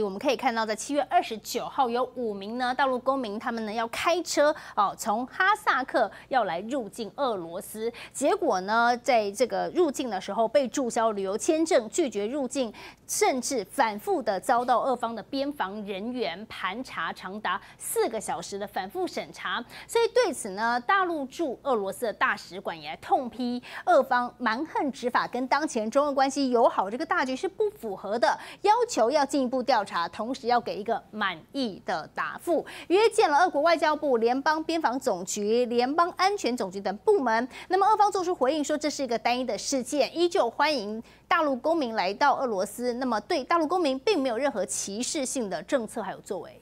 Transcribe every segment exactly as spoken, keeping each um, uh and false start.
我们可以看到，在七月二十九号，有五名呢大陆公民，他们呢要开车哦，从哈萨克要来入境俄罗斯，结果呢，在这个入境的时候被注销旅游签证，拒绝入境，甚至反复的遭到俄方的边防人员盘查，长达四个小时的反复审查。所以对此呢，大陆驻俄罗斯的大使馆也痛批俄方蛮横执法，跟当前中俄关系友好这个大局是不符合的，要求要进一步调查。 调查，同时要给一个满意的答复。约见了俄国外交部、联邦边防总局、联邦安全总局等部门。那么，俄方做出回应说，这是一个单一的事件，依旧欢迎大陆公民来到俄罗斯。那么，对大陆公民并没有任何歧视性的政策还有作为。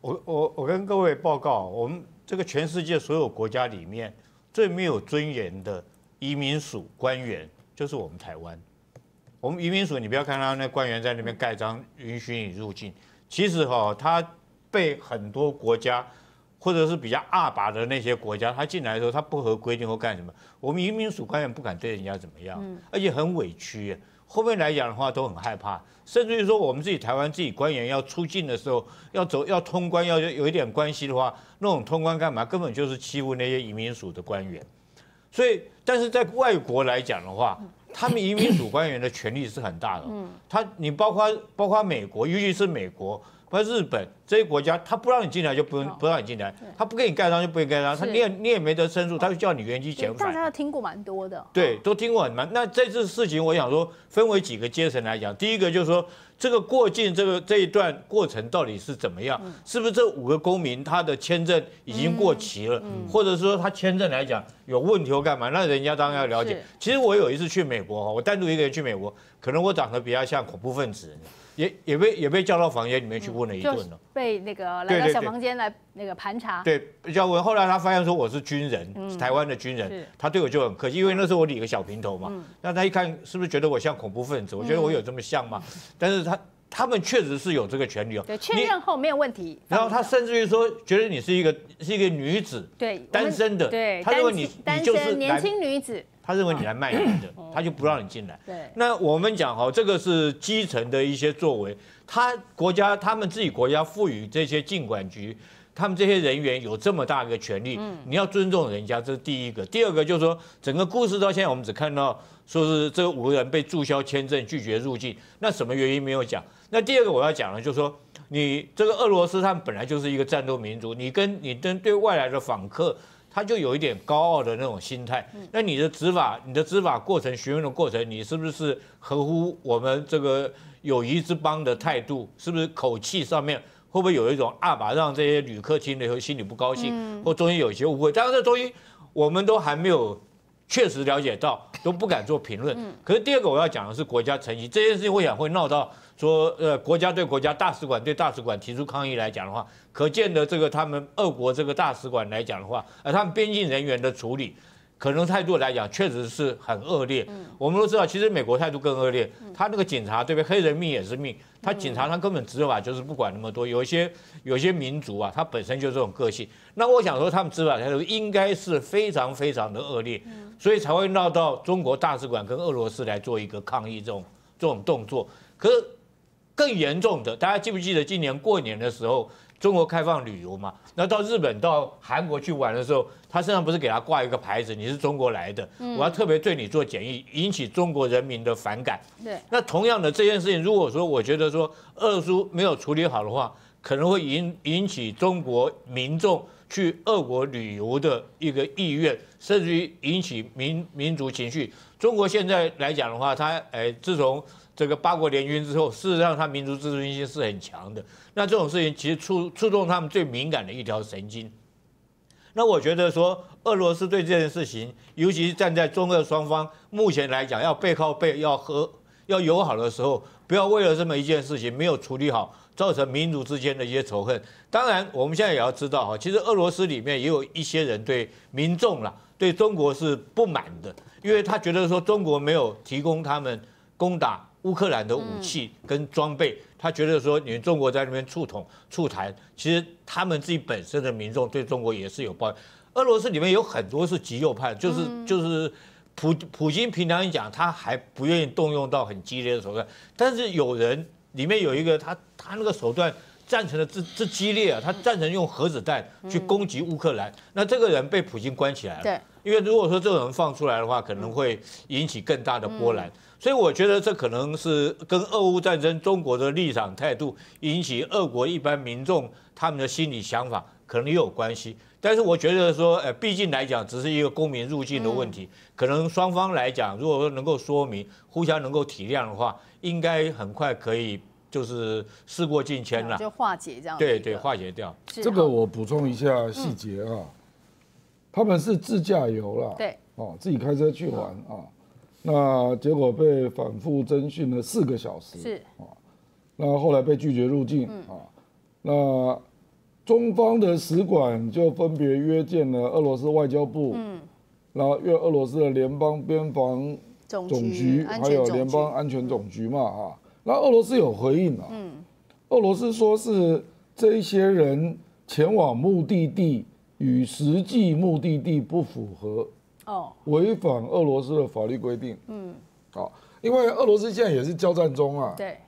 我我我跟各位报告，我们这个全世界所有国家里面最没有尊严的移民署官员，就是我们台湾。 我们移民署，你不要看他那官员在那边盖章允许你入境，其实哈、哦，他被很多国家或者是比较阿拔的那些国家，他进来的时候他不合规定或干什么，我们移民署官员不敢对人家怎么样，而且很委屈。后面来讲的话都很害怕，甚至于说我们自己台湾自己官员要出境的时候，要走要通关要有一点关系的话，那种通关干嘛？根本就是欺负那些移民署的官员。所以，但是在外国来讲的话。 他们移民署官员的权力是很大的，他你包括包括美国，尤其是美国、包括日本这些国家，他不让你进来就不不让你进来，他不给你盖章就不给你盖章，他你也你也没得申诉，他就叫你原机遣返。大家听过蛮多的，对，都听过很蛮。那这次事情，我想说分为几个阶层来讲，第一个就是说这个过境这个这一段过程到底是怎么样，是不是这五个公民他的签证已经过期了，或者说他签证来讲有问题或干嘛？那人家当然要了解。其实我有一次去美。 美国我单独一个人去美国，可能我长得比较像恐怖分子，也也被也被叫到房间里面去问了一顿了，嗯、被那个来到小房间来那个盘查，对，叫问。后来他发现说我是军人，嗯、是台湾的军人，他对我就很客气，因为那时候我理个小平头嘛，嗯、那他一看是不是觉得我像恐怖分子？我觉得我有这么像吗？嗯、但是他。 他们确实是有这个权利哦，对，确认后没有问题。然后他甚至于说，觉得你是一个是一个女子，对，单身的，对，他认为你你就是年轻女子，他认为你来卖淫的，他就不让你进来。对，那我们讲哦，这个是基层的一些作为，他国家他们自己国家赋予这些禁管局，他们这些人员有这么大一个权利，你要尊重人家，这是第一个。第二个就是说，整个故事到现在我们只看到。 说是这五个人被注销签证，拒绝入境，那什么原因没有讲？那第二个我要讲的就是说，你这个俄罗斯他们本来就是一个战斗民族，你跟你跟对外来的访客，他就有一点高傲的那种心态。那你的执法，你的执法过程、询问的过程，你是不是合乎我们这个友谊之邦的态度？是不是口气上面？ 会不会有一种啊吧，让这些旅客听了以后心里不高兴，嗯、或中间有一些误会？当然，这东西我们都还没有。 确实了解到都不敢做评论。可是第二个我要讲的是国家层级这件事情，我想会闹到说，呃，国家对国家、大使馆对大使馆提出抗议来讲的话，可见的这个他们俄国这个大使馆来讲的话，呃，他们边境人员的处理，可能态度来讲确实是很恶劣。我们都知道，其实美国态度更恶劣，他那个警察对不对？黑人命也是命，他警察他根本执法就是不管那么多。有一些有些民族啊，他本身就这种个性。那我想说，他们执法态度应该是非常非常的恶劣。 所以才会闹到中国大使馆跟俄罗斯来做一个抗议这种这种动作。可是更严重的，大家记不记得今年过年的时候，中国开放旅游嘛？那到日本、到韩国去玩的时候，他身上不是给他挂一个牌子，你是中国来的，我要特别对你做检疫，引起中国人民的反感。对。那同样的这件事情，如果说我觉得说俄苏没有处理好的话，可能会引引起中国民众。 去俄国旅游的一个意愿，甚至于引起民民族情绪。中国现在来讲的话，它哎，自从这个八国联军之后，事实上它民族自尊心是很强的。那这种事情其实触触动他们最敏感的一条神经。那我觉得说，俄罗斯对这件事情，尤其是站在中俄双方目前来讲，要背靠背，要和要友好的时候，不要为了这么一件事情没有处理好。 造成民族之间的一些仇恨，当然我们现在也要知道哈，其实俄罗斯里面也有一些人对民众啦，对中国是不满的，因为他觉得说中国没有提供他们攻打乌克兰的武器跟装备，他觉得说你们中国在那边触统触谈，其实他们自己本身的民众对中国也是有抱怨。俄罗斯里面有很多是极右派，就是就是。 普普京平常讲，他还不愿意动用到很激烈的手段，但是有人里面有一个他他那个手段赞成的之之激烈啊，他赞成用核子弹去攻击乌克兰，嗯、那这个人被普京关起来了。对，因为如果说这种人放出来的话，可能会引起更大的波澜。嗯、所以我觉得这可能是跟俄乌战争中国的立场态度引起俄国一般民众他们的心理想法可能也有关系。 但是我觉得说，呃，毕竟来讲，只是一个公民入境的问题，嗯、可能双方来讲，如果说能够说明，互相能够体谅的话，应该很快可以就是事过境迁了，就化解这样。对对，化解掉。这个我补充一下细节啊，嗯、他们是自驾游啦，对，哦，自己开车去玩啊，那结果被反复侦讯了四个小时，是啊，那后来被拒绝入境、嗯、啊，那。 中方的使馆就分别约见了俄罗斯外交部，嗯，然后约俄罗斯的联邦边防总局，还有联邦安全总局嘛，啊，那俄罗斯有回应啊，嗯，俄罗斯说是这一些人前往目的地与实际目的地不符合，哦，违反俄罗斯的法律规定，嗯，好，因为俄罗斯现在也是交战中啊，对。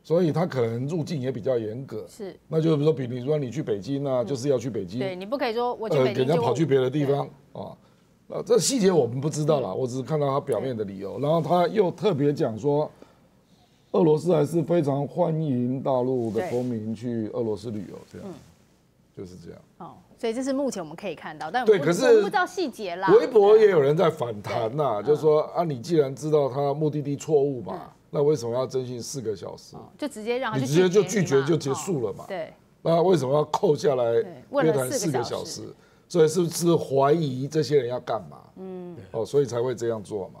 所以他可能入境也比较严格，是，那就是比如说，比如说你去北京啊，嗯、就是要去北京，对你不可以说我去北京、呃、给人家跑去别的地方啊，呃，这细节我们不知道啦，嗯、我只是看到他表面的理由，然后他又特别讲说，俄罗斯还是非常欢迎大陆的公民去俄罗斯旅游，这样，嗯、就是这样。哦，所以这是目前我们可以看到，但对，可是我不知道细节啦。微博也有人在反弹呐、啊，就是说啊，你既然知道他目的地错误嘛。嗯 那为什么要征询四个小时？就直接让他你直接就拒绝就结束了嘛？对。那为什么要扣下来约谈四个小时？所以是不是怀疑这些人要干嘛？嗯。哦，所以才会这样做嘛。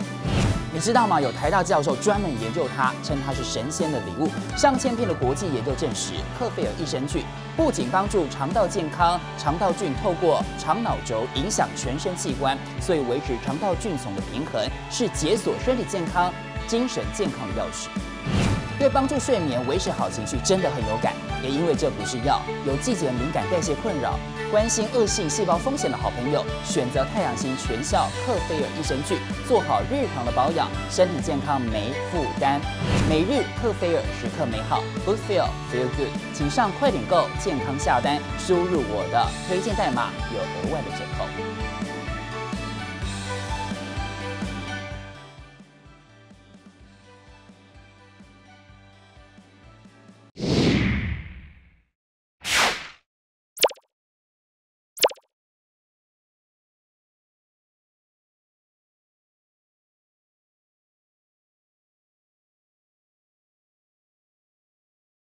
你知道吗？有台大教授专门研究它，称它是神仙的礼物。上千篇的国际研究证实，克菲尔益生菌不仅帮助肠道健康，肠道菌透过肠脑轴影响全身器官，所以维持肠道菌丛的平衡是解锁身体健康、精神健康的钥匙。对帮助睡眠、维持好情绪真的很有感，也因为这不是药，有季节敏感、代谢困扰、关心恶性细胞风险的好朋友，选择太阳星全效克菲尔益生菌，做好日常的保养，身体健康没负担。每日克菲尔，时刻美好 ，Good Feel Feel Good， 请上快点购健康下单，输入我的推荐代码有额外的折扣。